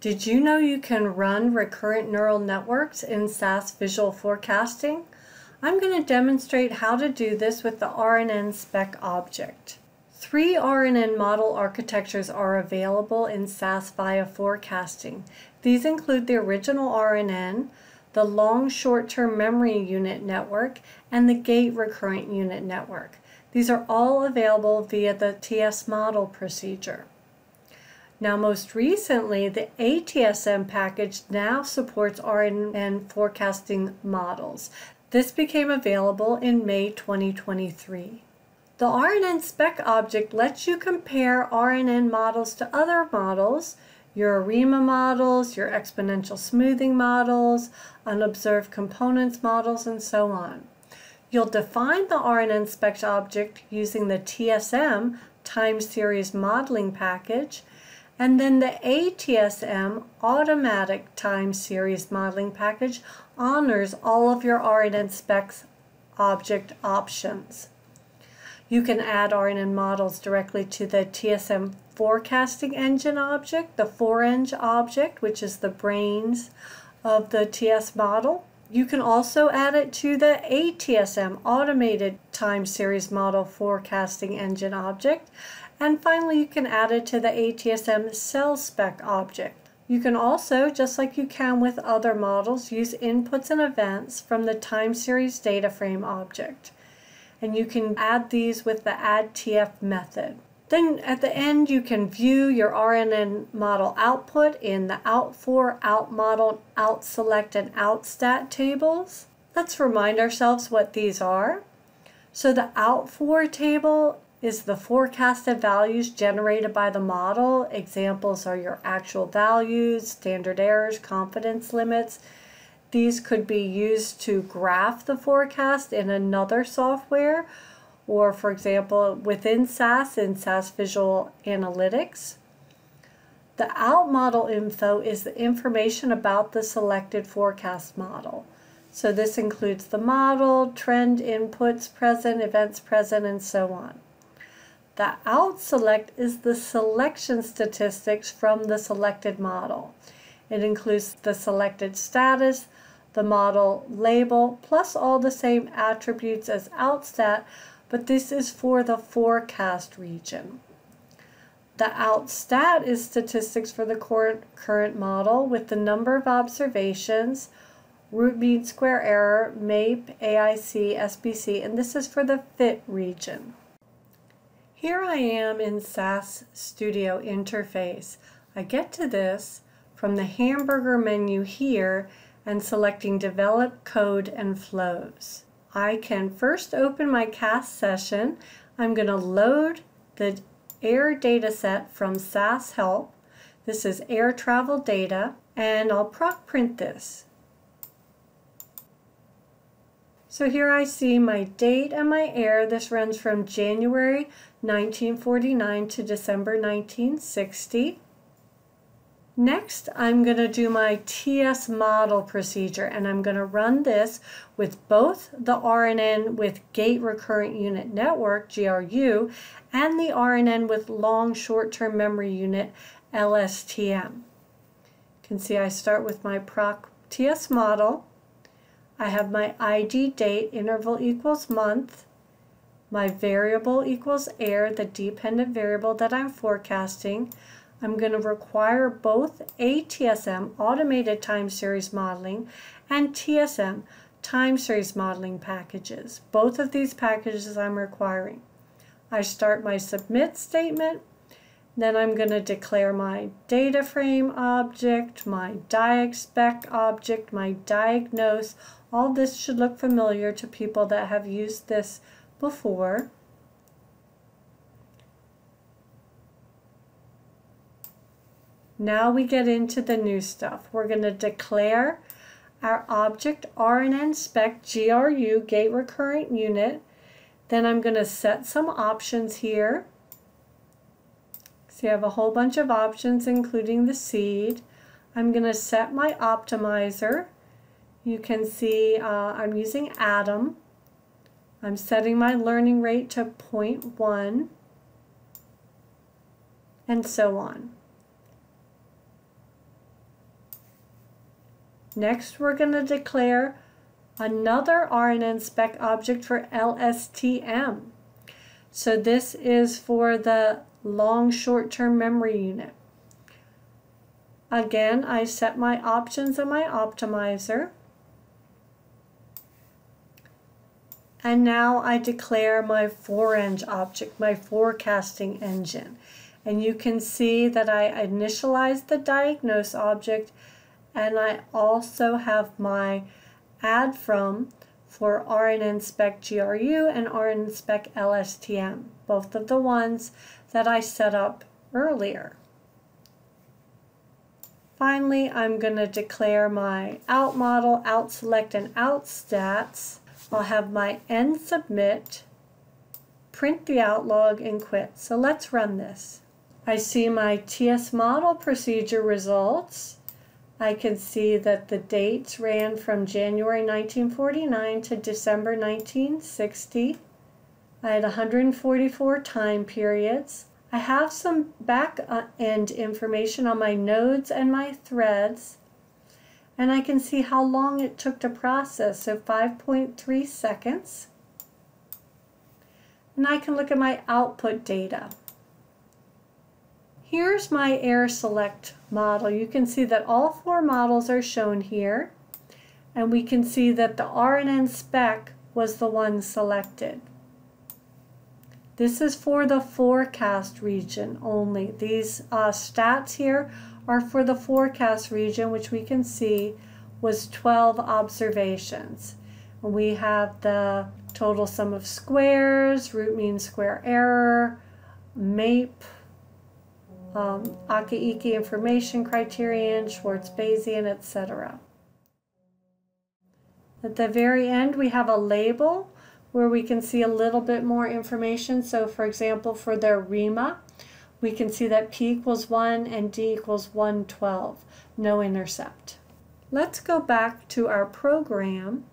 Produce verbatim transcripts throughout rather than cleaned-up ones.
Did you know you can run recurrent neural networks in S A S Visual Forecasting? I'm going to demonstrate how to do this with the R N N spec object. Three R N N model architectures are available in S A S Viya Forecasting. These include the original R N N, the long short-term memory unit network, and the gate recurrent unit network. These are all available via the TSModel procedure. Now, most recently, the A T S M package now supports R N N forecasting models. This became available in May twenty twenty-three. The R N N spec object lets you compare R N N models to other models, your ARIMA models, your exponential smoothing models, unobserved components models, and so on. You'll define the R N N spec object using the T S M, time series modeling package, and then the A T S M, automatic time series modeling package, honors all of your R N N spec object options. You can add R N N models directly to the T S M forecasting engine object, the forEng object, which is the brains of the T S model. You can also add it to the A T S M, automated time series model forecasting engine object. And finally, you can add it to the A T S M cell spec object. You can also, just like you can with other models, use inputs and events from the time series data frame object. And you can add these with the addtf method. Then at the end, you can view your R N N model output in the outfor, outmodel, outselect, and outstat tables. Let's remind ourselves what these are. So the outfor table is the forecasted values generated by the model. Examples are your actual values, standard errors, confidence limits. These could be used to graph the forecast in another software, or for example, within S A S, in S A S Visual Analytics. The outmodel info is the information about the selected forecast model. So this includes the model, trend inputs present, events present, and so on. The outselect is the selection statistics from the selected model. It includes the selected status, the model label, plus all the same attributes as outstat, but this is for the forecast region. The outstat is statistics for the current model with the number of observations, root mean square error, MAPE, A I C, S B C, and this is for the fit region. Here I am in S A S Studio interface. I get to this from the hamburger menu here and selecting Develop Code and Flows. I can first open my C A S session. I'm going to load the air dataset from S A S Help. This is air travel data, and I'll proc print this. So here I see my date and my air. This runs from January nineteen forty-nine to December nineteen sixty. Next, I'm going to do my T S model procedure, and I'm going to run this with both the R N N with gate recurrent unit network, G R U, and the R N N with long short-term memory unit, L S T M. You can see I start with my PROC T S model. I have my I D date, interval equals month, my variable equals air, the dependent variable that I'm forecasting. I'm going to require both A T S M, automated time series modeling, and T S M, time series modeling packages. Both of these packages I'm requiring. I start my submit statement, then I'm going to declare my data frame object, my diag spec object, my diagnose. All this should look familiar to people that have used this before. Now we get into the new stuff. We're going to declare our object R N N spec G R U, gate recurrent unit. Then I'm going to set some options here. So you have a whole bunch of options, including the seed. I'm going to set my optimizer. You can see uh, I'm using Adam. I'm setting my learning rate to zero point one, and so on. Next, we're going to declare another R N N spec object for L S T M. So this is for the long short-term memory unit. Again, I set my options and my optimizer. And now I declare my forEng object, my forecasting engine. And you can see that I initialized the diagnose object, and I also have my add from for R N N spec G R U and R N N spec L S T M, both of the ones that I set up earlier. Finally, I'm going to declare my outModel, outselect, and outstats. I'll have my end submit, print the outlog, and quit. So let's run this. I see my TSModel procedure results. I can see that the dates ran from January nineteen forty-nine to December nineteen sixty. I had one hundred forty-four time periods. I have some back-end information on my nodes and my threads. And I can see how long it took to process, so five point three seconds. And I can look at my output data. Here's my air select model. You can see that all four models are shown here. And we can see that the R N N spec was the one selected. This is for the forecast region only. These uh, stats here are for the forecast region, which we can see was twelve observations. We have the total sum of squares, root mean square error, MAPE, um, Akaike information criterion, Schwarz Bayesian, et cetera. At the very end, we have a label where we can see a little bit more information. So, for example, for the ARIMA, we can see that P equals one and D equals one twelve, no intercept. Let's go back to our program.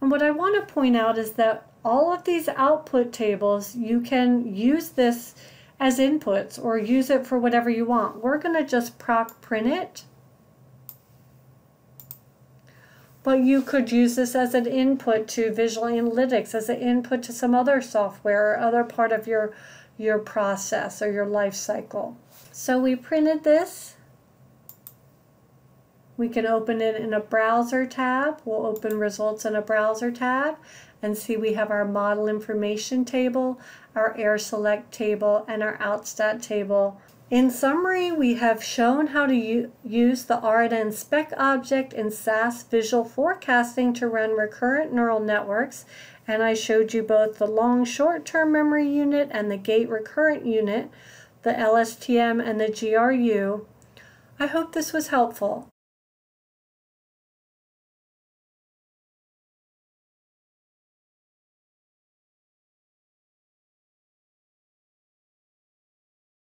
And what I want to point out is that all of these output tables, you can use this as inputs or use it for whatever you want. We're going to just proc print it. But you could use this as an input to Visual Analytics, as an input to some other software or other part of your, your process or your life cycle. So we printed this. We can open it in a browser tab. We'll open results in a browser tab and see we have our model information table, our air select table, and our outstat table. In summary, we have shown how to use the R N N spec object in S A S Visual Forecasting to run recurrent neural networks, and I showed you both the long short-term memory unit and the gate recurrent unit, the L S T M and the G R U. I hope this was helpful.